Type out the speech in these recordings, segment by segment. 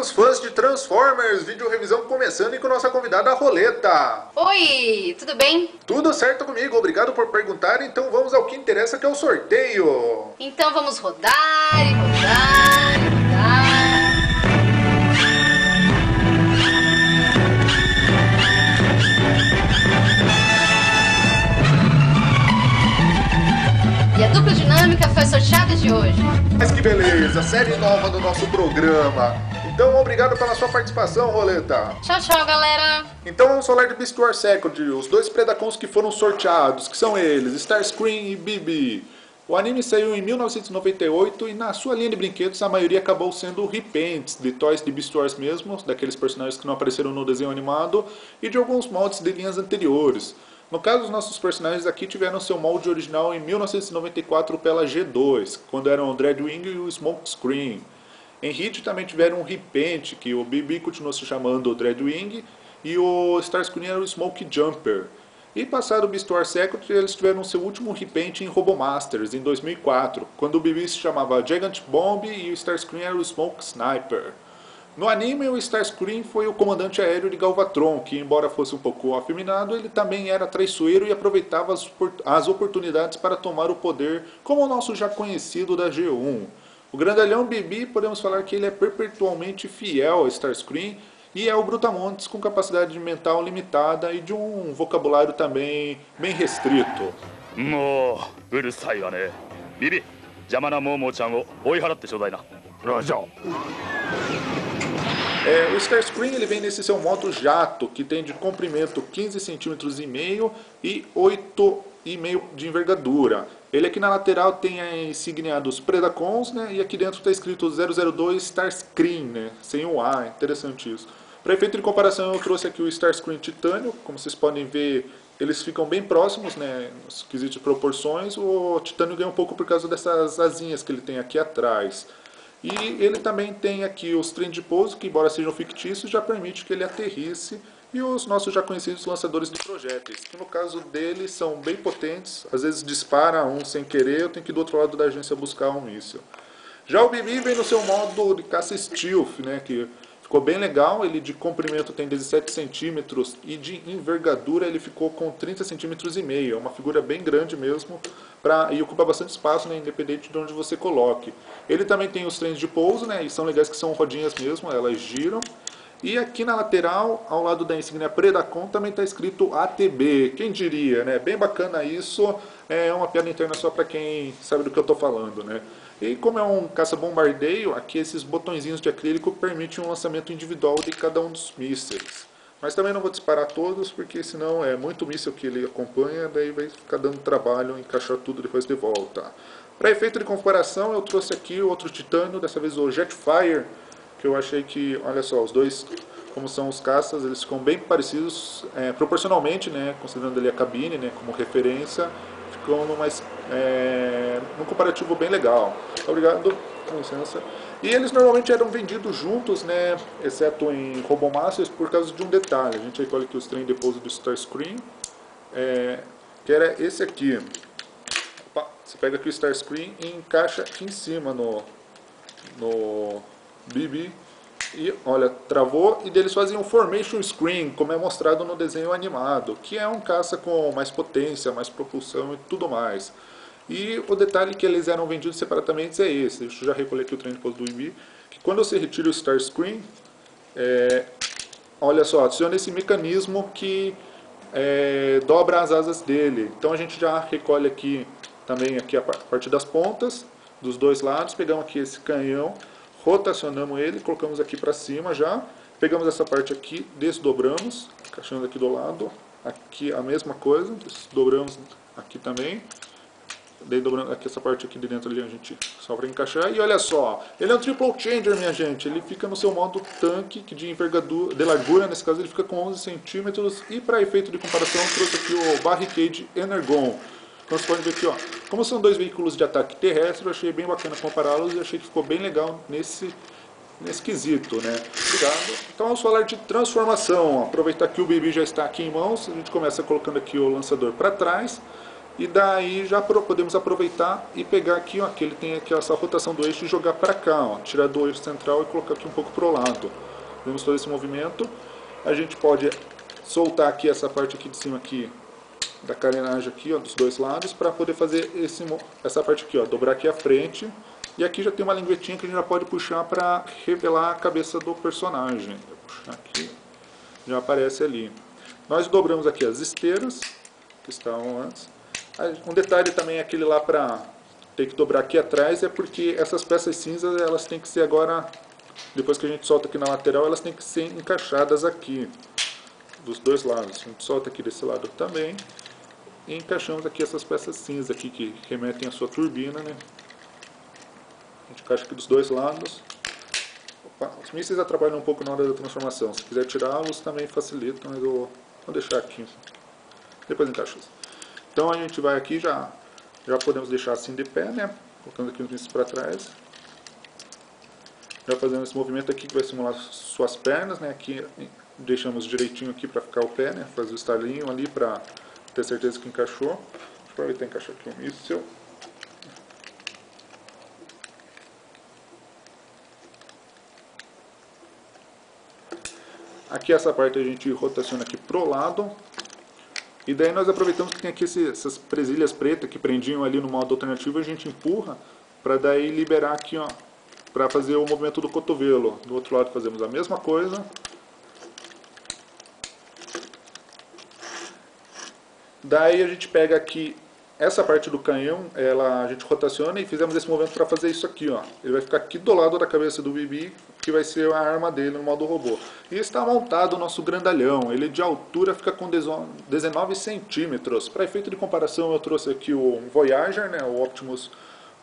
dos fãs de Transformers, vídeo revisão começando e com nossa convidada Roleta. Oi, tudo bem? Tudo certo comigo, obrigado por perguntar, então vamos ao que interessa que é o sorteio. Então vamos rodar e rodar e rodar. E a dupla dinâmica foi sorteada de hoje. Mas que beleza, série nova do nosso programa. Então, obrigado pela sua participação, Roleta. Tchau, tchau, galera. Então, vamos falar de Beast Wars Second, os dois Predacons que foram sorteados, que são eles, Starscream e BB. O anime saiu em 1998 e na sua linha de brinquedos a maioria acabou sendo repaints de toys de Beast Wars mesmo, daqueles personagens que não apareceram no desenho animado, e de alguns moldes de linhas anteriores. No caso, os nossos personagens aqui tiveram seu molde original em 1994 pela G2, quando eram o Dreadwing e o Smokescreen. Em Hit também tiveram um repaint, que o BB continuou se chamando o Dreadwing, e o Starscream era o Smoke Jumper. E passado o Beast Wars Second, eles tiveram seu último repaint em Robomasters, em 2004, quando o BB se chamava Gigant Bomb e o Starscream era o Smoke Sniper. No anime, o Starscream foi o comandante aéreo de Galvatron, que embora fosse um pouco afeminado, ele também era traiçoeiro e aproveitava as oportunidades para tomar o poder, como o nosso já conhecido da G1. O grandalhão BB, podemos falar que ele é perpetualmente fiel a Starscream e é o brutamontes com capacidade mental limitada e de um vocabulário também bem restrito. BB, o Starscream ele vem nesse seu modo jato, que tem de comprimento 15,5 cm e 8,5 cm de envergadura. Ele aqui na lateral tem a insígnia dos Predacons, né? E aqui dentro está escrito 002 Starscream, né? Sem o A, interessante isso. Para efeito de comparação eu trouxe aqui o Starscream Titânio, como vocês podem ver eles ficam bem próximos, né? Nos quesitos de proporções, o Titânio ganha um pouco por causa dessas asinhas que ele tem aqui atrás. E ele também tem aqui os trem de pouso, que embora sejam fictícios, já permite que ele aterrisse. E os nossos já conhecidos lançadores de projéteis, que no caso dele são bem potentes. Às vezes dispara um sem querer, eu tenho que ir do outro lado da agência buscar um míssil. Já o BB vem no seu modo de caça stealth, né, que ficou bem legal. Ele de comprimento tem 17 cm e de envergadura ele ficou com 30,5 cm. É uma figura bem grande mesmo. E ocupa bastante espaço, né, independente de onde você coloque. Ele também tem os trens de pouso, né, e são legais que são rodinhas mesmo, elas giram. E aqui na lateral, ao lado da insígnia Predacon, também está escrito ATB. Quem diria, né? Bem bacana isso, é uma piada interna só para quem sabe do que eu estou falando, né? E como é um caça-bombardeio, aqui esses botõezinhos de acrílico permitem um lançamento individual de cada um dos mísseis. Mas também não vou disparar todos, porque senão é muito míssil que ele acompanha, daí vai ficar dando trabalho, encaixar tudo depois de volta. Para efeito de comparação, eu trouxe aqui outro Titânio, dessa vez o Jetfire, que eu achei que, olha só, os dois, como são os caças, eles ficam bem parecidos, proporcionalmente, né, considerando ali a cabine, né, como referência, ficam num comparativo bem legal. Obrigado, com licença. E eles normalmente eram vendidos juntos, né, exceto em Robomasters, por causa de um detalhe. A gente recolhe aqui os trem de pouso do Starscream, que era esse aqui. Opa, você pega aqui o Starscream e encaixa aqui em cima no BB. E olha, travou, e deles faziam um Formation Screen, como é mostrado no desenho animado, que é um caça com mais potência, mais propulsão e tudo mais. E o detalhe que eles eram vendidos separadamente é esse. Deixa eu já recolher aqui o trem de pouso do BB, que quando você retira o Starscream, olha só, adiciona esse mecanismo que dobra as asas dele. Então a gente já recolhe aqui também aqui a parte das pontas, dos dois lados, pegamos aqui esse canhão, rotacionamos ele, colocamos aqui para cima já, pegamos essa parte aqui, desdobramos, encaixando aqui do lado, aqui a mesma coisa, desdobramos aqui também, daí dobrando aqui essa parte aqui de dentro ali a gente só para encaixar, e olha só, ele é um Triple Changer, minha gente, ele fica no seu modo tanque, que de envergadura, de largura, nesse caso ele fica com 11 cm, e para efeito de comparação trouxe aqui o Barricade Energon. Então você pode ver aqui, ó, como são dois veículos de ataque terrestre, eu achei bem bacana compará-los e achei que ficou bem legal nesse quesito, né? Obrigado. Então vamos falar de transformação. Aproveitar que o BB já está aqui em mãos, a gente começa colocando aqui o lançador para trás. E daí já podemos aproveitar e pegar aqui, ó, que ele tem aqui essa rotação do eixo e jogar para cá, ó, tirar do eixo central e colocar aqui um pouco pro lado. Vemos todo esse movimento. A gente pode soltar aqui essa parte aqui de cima aqui da carenagem aqui, ó, dos dois lados, para poder fazer essa parte aqui, ó, dobrar aqui a frente. E aqui já tem uma linguetinha que a gente já pode puxar para revelar a cabeça do personagem. Vou puxar aqui, já aparece ali. Nós dobramos aqui as esteiras que estavam antes. Um detalhe também é aquele lá para ter que dobrar aqui atrás, é porque essas peças cinzas, elas têm que ser agora, depois que a gente solta aqui na lateral, elas têm que ser encaixadas aqui dos dois lados. A gente solta aqui desse lado também e encaixamos aqui essas peças cinza aqui que remetem à sua turbina, né? A gente encaixa aqui dos dois lados. Opa, os mísseis atrapalham um pouco na hora da transformação. Se quiser tirá-los também facilita, mas eu vou deixar aqui. Depois encaixo isso. Então a gente vai aqui, já podemos deixar assim de pé, né? Colocando aqui os mísseis para trás. Já fazendo esse movimento aqui que vai simular suas pernas, né? Aqui deixamos direitinho aqui para ficar o pé, né? Fazer o estalinho ali para ter certeza que encaixou. Deixa eu aproveitar e encaixar aqui o míssel. Aqui essa parte a gente rotaciona aqui pro lado. E daí nós aproveitamos que tem aqui essas presilhas pretas que prendiam ali no modo alternativo, a gente empurra para daí liberar aqui, ó, para fazer o movimento do cotovelo. Do outro lado fazemos a mesma coisa. Daí a gente pega aqui essa parte do canhão, a gente rotaciona e fizemos esse movimento para fazer isso aqui, ó. Ele vai ficar aqui do lado da cabeça do BB, que vai ser a arma dele no modo robô. E está montado o nosso grandalhão. Ele de altura fica com 19 centímetros. Para efeito de comparação eu trouxe aqui o Voyager, né, o Optimus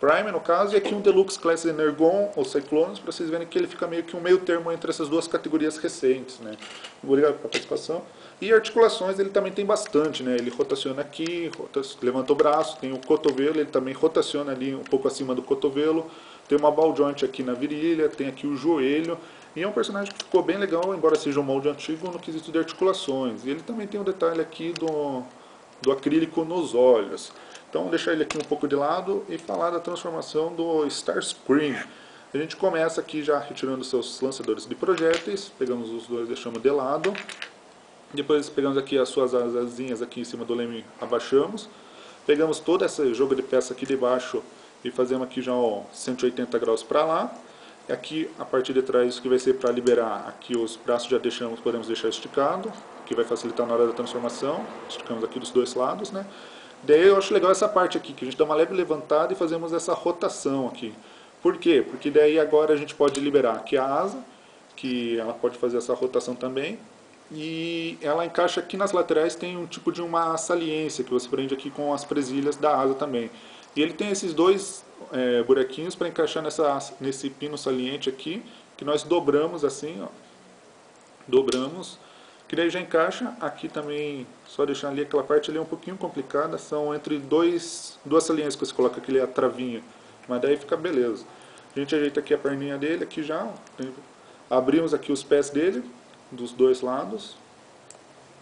Prime no caso, e aqui um Deluxe Class Energon, ou Cyclones, para vocês verem que ele fica meio que um meio termo entre essas duas categorias recentes, né. Obrigado pela participação. E articulações ele também tem bastante, né, ele rotaciona aqui, levanta o braço, tem o cotovelo, ele também rotaciona ali um pouco acima do cotovelo. Tem uma ball joint aqui na virilha, tem aqui o joelho. E é um personagem que ficou bem legal, embora seja um molde antigo no quesito de articulações. E ele também tem um detalhe aqui do acrílico nos olhos. Então vou deixar ele aqui um pouco de lado e falar da transformação do Starscream. A gente começa aqui já retirando seus lançadores de projéteis. Pegamos os dois e deixamos de lado. Depois pegamos aqui as suas asinhas aqui em cima do leme, abaixamos. Pegamos toda essa jogo de peça aqui debaixo e fazemos aqui já, ó, 180 graus para lá. E aqui a parte de trás que vai ser para liberar aqui os braços, já deixamos, podemos deixar esticado, que vai facilitar na hora da transformação. Esticamos aqui dos dois lados, né? Daí eu acho legal essa parte aqui, que a gente dá uma leve levantada e fazemos essa rotação aqui. Por quê? Porque daí agora a gente pode liberar aqui a asa, que ela pode fazer essa rotação também. E ela encaixa aqui nas laterais, tem um tipo de uma saliência que você prende aqui com as presilhas da asa também. E ele tem esses dois buraquinhos para encaixar nesse pino saliente aqui, que nós dobramos assim, ó, dobramos, que daí já encaixa. Aqui também, só deixar ali aquela parte ali é um pouquinho complicada, são entre duas saliências que você coloca aquele a travinha, mas daí fica beleza. A gente ajeita aqui a perninha dele, aqui já, abrimos aqui os pés dele, dos dois lados,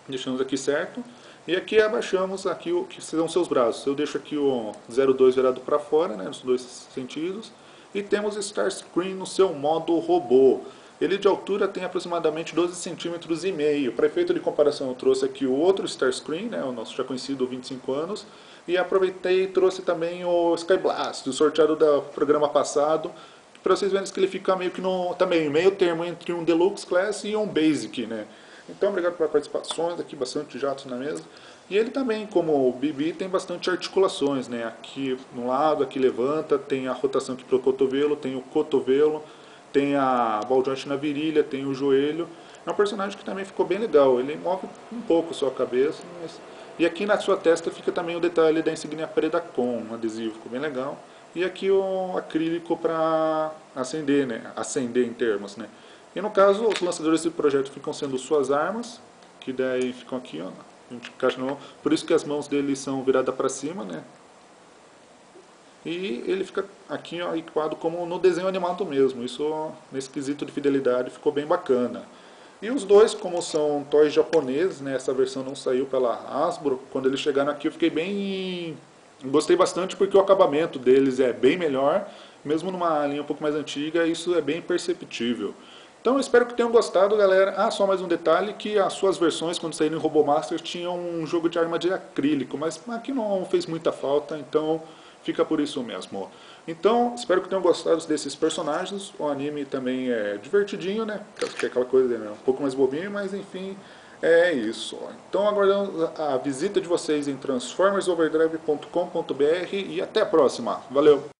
deixamos aqui certo. E aqui abaixamos aqui o que são seus braços. Eu deixo aqui o 02 virado para fora, né, nos dois sentidos. E temos Starscream no seu modo robô. Ele de altura tem aproximadamente 12,5 cm. Para efeito de comparação eu trouxe aqui o outro Starscream, né, o nosso já conhecido 25 anos. E aproveitei e trouxe também o Skyblast, o sorteado do programa passado. Para vocês verem que ele fica meio que no também meio termo entre um Deluxe Class e um Basic, né. Então, obrigado pelas participações, aqui bastante jatos na mesa. E ele também, como o BB, tem bastante articulações, né? Aqui no lado, aqui levanta, tem a rotação aqui pro cotovelo, tem o cotovelo, tem a ball joint na virilha, tem o joelho. É um personagem que também ficou bem legal, ele move um pouco só a cabeça, mas... E aqui na sua testa fica também o detalhe da insignia Predacon, um adesivo, ficou bem legal. E aqui o acrílico para acender, né? Acender em termos, né? E no caso, os lançadores desse projeto ficam sendo suas armas, que daí ficam aqui, ó, a gente encaixa na mão. Por isso que as mãos dele são viradas para cima, né? E ele fica aqui, ó, equipado como no desenho animado mesmo. Isso, nesse quesito de fidelidade, ficou bem bacana. E os dois, como são toys japoneses, né, essa versão não saiu pela Hasbro, quando eles chegaram aqui eu fiquei bem... Gostei bastante porque o acabamento deles é bem melhor, mesmo numa linha um pouco mais antiga, isso é bem perceptível. Então eu espero que tenham gostado, galera. Ah, só mais um detalhe, que as suas versões, quando saíram em Robomasters, tinham um jogo de arma de acrílico, mas aqui não fez muita falta, então fica por isso mesmo. Então, espero que tenham gostado desses personagens. O anime também é divertidinho, né? Que é aquela coisa, né? Um pouco mais bobinho, mas enfim, é isso. Então, aguardamos a visita de vocês em transformersoverdrive.com.br e até a próxima. Valeu!